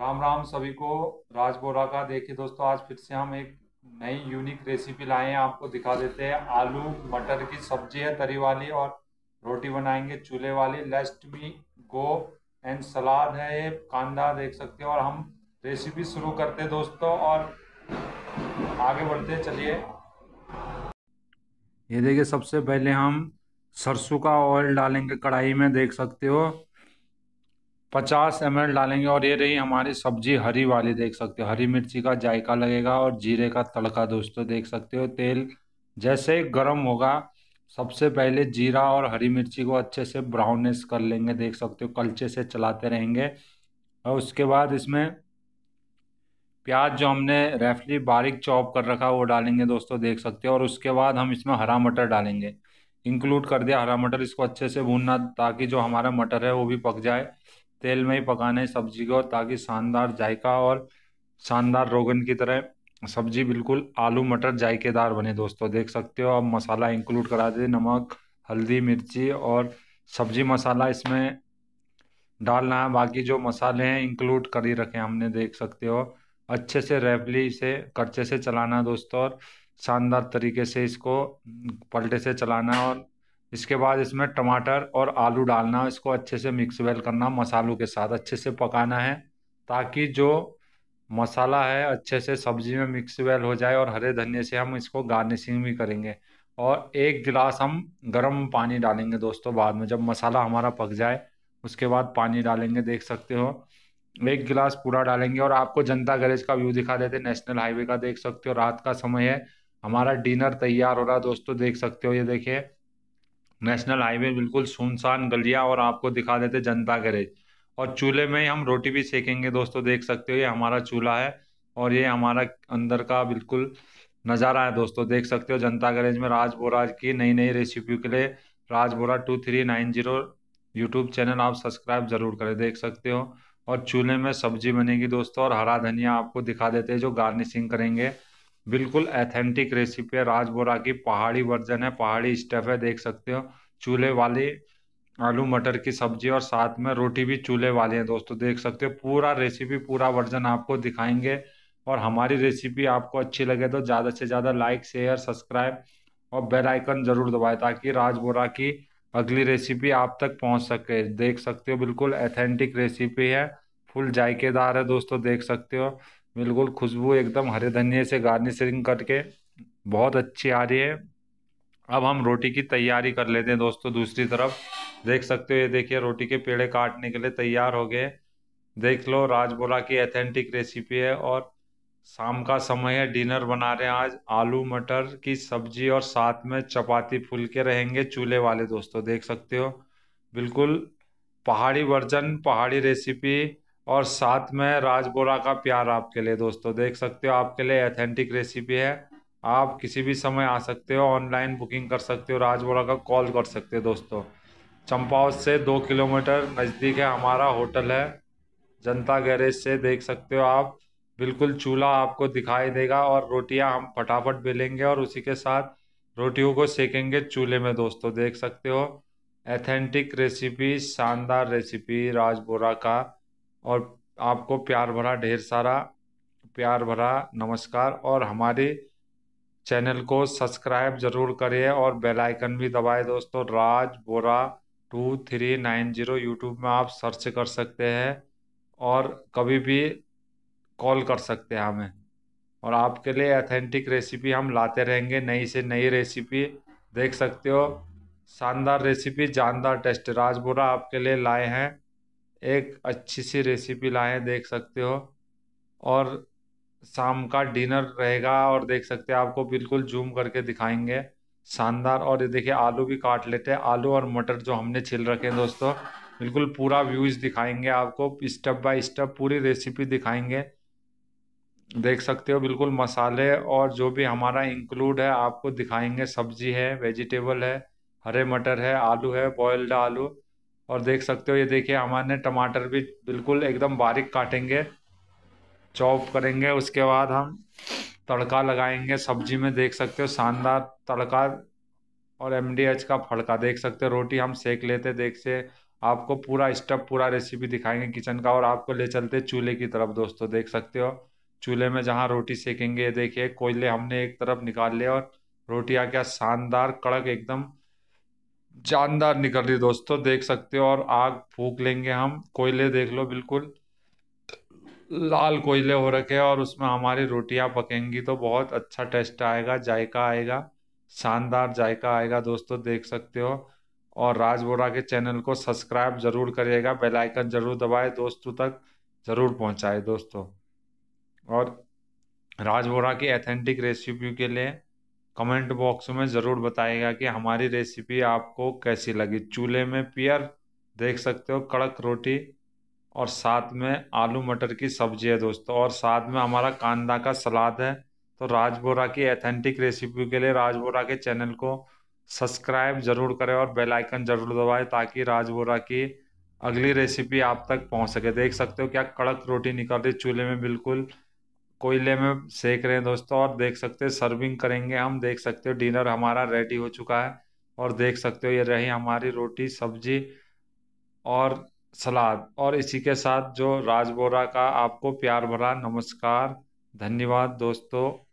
राम राम सभी को, राज बोरा का। देखिए दोस्तों, आज फिर से हम एक नई यूनिक रेसिपी लाए हैं, आपको दिखा देते हैं। आलू मटर की सब्जी है तरी वाली, और रोटी बनाएंगे चूल्हे वाली। लेस्ट मी गो एंड सलाद है, कांदा देख सकते हो। और हम रेसिपी शुरू करते हैं दोस्तों और आगे बढ़ते हैं, चलिए। ये देखिए, सबसे पहले हम सरसों का ऑयल डालेंगे कढ़ाई में, देख सकते हो 50 ml डालेंगे। और ये रही हमारी सब्जी हरी वाली, देख सकते हो। हरी मिर्ची का जायका लगेगा और जीरे का तड़का दोस्तों, देख सकते हो। तेल जैसे ही गर्म होगा, सबसे पहले जीरा और हरी मिर्ची को अच्छे से ब्राउनिश कर लेंगे, देख सकते हो। कलचे से चलाते रहेंगे। और उसके बाद इसमें प्याज जो हमने रफली बारीक चॉप कर रखा वो डालेंगे दोस्तों, देख सकते हो। और उसके बाद हम इसमें हरा मटर डालेंगे, इंक्लूड कर दिया हरा मटर। इसको अच्छे से भूनना ताकि जो हमारा मटर है वो भी पक जाए। तेल में ही पकाना है सब्जी को, ताकि शानदार जायका और शानदार रोगन की तरह सब्जी बिल्कुल आलू मटर जायकेदार बने दोस्तों, देख सकते हो। अब मसाला इंक्लूड करा दे, नमक, हल्दी, मिर्ची और सब्जी मसाला इसमें डालना है। बाकी जो मसाले हैं इंक्लूड कर ही रखे हमने, देख सकते हो। अच्छे से रेफली इसे करछे से चलाना दोस्तों, और शानदार तरीके से इसको पलटे से चलाना। और इसके बाद इसमें टमाटर और आलू डालना, इसको अच्छे से मिक्स वेल करना, मसालों के साथ अच्छे से पकाना है, ताकि जो मसाला है अच्छे से सब्जी में मिक्स वेल हो जाए। और हरे धनिये से हम इसको गार्निशिंग भी करेंगे। और 1 गिलास हम गर्म पानी डालेंगे दोस्तों, बाद में जब मसाला हमारा पक जाए उसके बाद पानी डालेंगे, देख सकते हो। 1 गिलास पूरा डालेंगे। और आपको जनता गैरेज का व्यू दिखा देते, नेशनल हाईवे का, देख सकते हो। रात का समय है, हमारा डिनर तैयार हो रहा दोस्तों, देख सकते हो। ये देखिए नेशनल हाईवे, बिल्कुल सुनसान गलियां, और आपको दिखा देते जनता गैरेज। और चूल्हे में ही हम रोटी भी सेकेंगे दोस्तों, देख सकते हो। ये हमारा चूल्हा है और ये हमारा अंदर का बिल्कुल नज़ारा है दोस्तों, देख सकते हो। जनता गैरेज में राज बोरा की नई नई रेसिपी के लिए राज बोरा 2390 यूट्यूब चैनल आप सब्सक्राइब जरूर करें, देख सकते हो। और चूल्हे में सब्जी बनेगी दोस्तों, और हरा धनिया आपको दिखा देते हैं जो गार्निशिंग करेंगे। बिल्कुल एथेंटिक रेसिपी है, राज बोरा की पहाड़ी वर्जन है, पहाड़ी स्टफ है, देख सकते हो। चूल्हे वाली आलू मटर की सब्जी और साथ में रोटी भी चूल्हे वाली है दोस्तों, देख सकते हो। पूरा रेसिपी, पूरा वर्जन आपको दिखाएंगे। और हमारी रेसिपी आपको अच्छी लगे तो ज़्यादा से ज़्यादा लाइक, शेयर, सब्सक्राइब और बेल आइकन ज़रूर दबाएं, ताकि राज बोरा की अगली रेसिपी आप तक पहुँच सके, देख सकते हो। बिल्कुल एथेंटिक रेसिपी है, फुल जायकेदार है दोस्तों, देख सकते हो। बिल्कुल खुशबू एकदम हरे धनिये से गार्निशिंग करके बहुत अच्छी आ रही है। अब हम रोटी की तैयारी कर लेते हैं दोस्तों, दूसरी तरफ देख सकते हो। ये देखिए, रोटी के पेड़े काटने के लिए तैयार हो गए, देख लो। राज बोरा की एथेंटिक रेसिपी है और शाम का समय है, डिनर बना रहे हैं आज। आलू मटर की सब्जी और साथ में चपाती फुलके रहेंगे चूल्हे वाले दोस्तों, देख सकते हो। बिल्कुल पहाड़ी वर्जन, पहाड़ी रेसिपी और साथ में राज बोरा का प्यार आपके लिए दोस्तों, देख सकते हो। आपके लिए एथेंटिक रेसिपी है, आप किसी भी समय आ सकते हो, ऑनलाइन बुकिंग कर सकते हो, राज बोरा का कॉल कर सकते हो दोस्तों। चंपावत से 2 किलोमीटर नज़दीक है हमारा होटल है, जनता गैरेज से, देख सकते हो आप। बिल्कुल चूल्हा आपको दिखाई देगा और रोटियाँ हम फटाफट बेलेंगे और उसी के साथ रोटियों को सेकेंगे चूल्हे में दोस्तों, देख सकते हो। एथेंटिक रेसिपी, शानदार रेसिपी राज बोरा का, और आपको प्यार भरा, ढेर सारा प्यार भरा नमस्कार। और हमारे चैनल को सब्सक्राइब जरूर करिए और बेल आइकन भी दबाए दोस्तों। राज बोरा 2390 यूट्यूब में आप सर्च कर सकते हैं और कभी भी कॉल कर सकते हैं हमें। और आपके लिए एथेंटिक रेसिपी हम लाते रहेंगे, नई से नई रेसिपी, देख सकते हो। शानदार रेसिपी, जानदार टेस्ट, राज बोरा आपके लिए लाए हैं। एक अच्छी सी रेसिपी लाए, देख सकते हो। और शाम का डिनर रहेगा और देख सकते हो, आपको बिल्कुल जूम करके दिखाएंगे, शानदार। और ये देखिए, आलू भी काट लेते हैं, आलू और मटर जो हमने छिल रखे हैं दोस्तों। बिल्कुल पूरा व्यूज दिखाएंगे आपको, स्टेप बाय स्टेप पूरी रेसिपी दिखाएंगे, देख सकते हो। बिल्कुल मसाले और जो भी हमारा इंक्लूड है आपको दिखाएंगे। सब्जी है, वेजिटेबल है, हरे मटर है, आलू है, बॉयल्ड आलू, और देख सकते हो। ये देखिए, हमारे टमाटर भी बिल्कुल एकदम बारीक काटेंगे, चॉप करेंगे। उसके बाद हम तड़का लगाएंगे सब्जी में, देख सकते हो। शानदार तड़का और एमडीएच का फड़का, देख सकते हो। रोटी हम सेक लेते, देख से आपको पूरा स्टेप पूरा रेसिपी दिखाएंगे किचन का। और आपको ले चलते चूल्हे की तरफ दोस्तों, देख सकते हो चूल्हे में जहाँ रोटी सेकेंगे, देखिए कोयले हमने एक तरफ निकाल लिया और रोटियाँ क्या शानदार कड़क एकदम जानदार निकल रही दोस्तों, देख सकते हो। और आग फूक लेंगे हम, कोयले देख लो बिल्कुल लाल कोयले हो रखे हैं और उसमें हमारी रोटियां पकेंगी तो बहुत अच्छा टेस्ट आएगा, जायका आएगा, शानदार जायका आएगा दोस्तों, देख सकते हो। और राज बोरा के चैनल को सब्सक्राइब जरूर करिएगा, बेल आइकन जरूर दबाएं, दोस्तों तक जरूर पहुंचाएं दोस्तों। और राज बोरा की एथेंटिक रेसिपी के लिए कमेंट बॉक्स में ज़रूर बताइएगा कि हमारी रेसिपी आपको कैसी लगी। चूल्हे में पियर देख सकते हो, कड़क रोटी और साथ में आलू मटर की सब्जी है दोस्तों, और साथ में हमारा कांदा का सलाद है। तो राज बोरा की एथेंटिक रेसिपी के लिए राज बोरा के चैनल को सब्सक्राइब जरूर करें और बेल आइकन जरूर दबाएं ताकि राज बोरा की अगली रेसिपी आप तक पहुंच सके। देख सकते हो क्या कड़क रोटी निकल रही चूल्हे में, बिल्कुल कोयले में सेक रहे हैं दोस्तों। और देख सकते हो सर्विंग करेंगे हम, देख सकते हो डिनर हमारा रेडी हो चुका है। और देख सकते हो ये रही हमारी रोटी सब्जी और सलाद। और इसी के साथ जो राज बोरा का आपको प्यार भरा नमस्कार, धन्यवाद दोस्तों।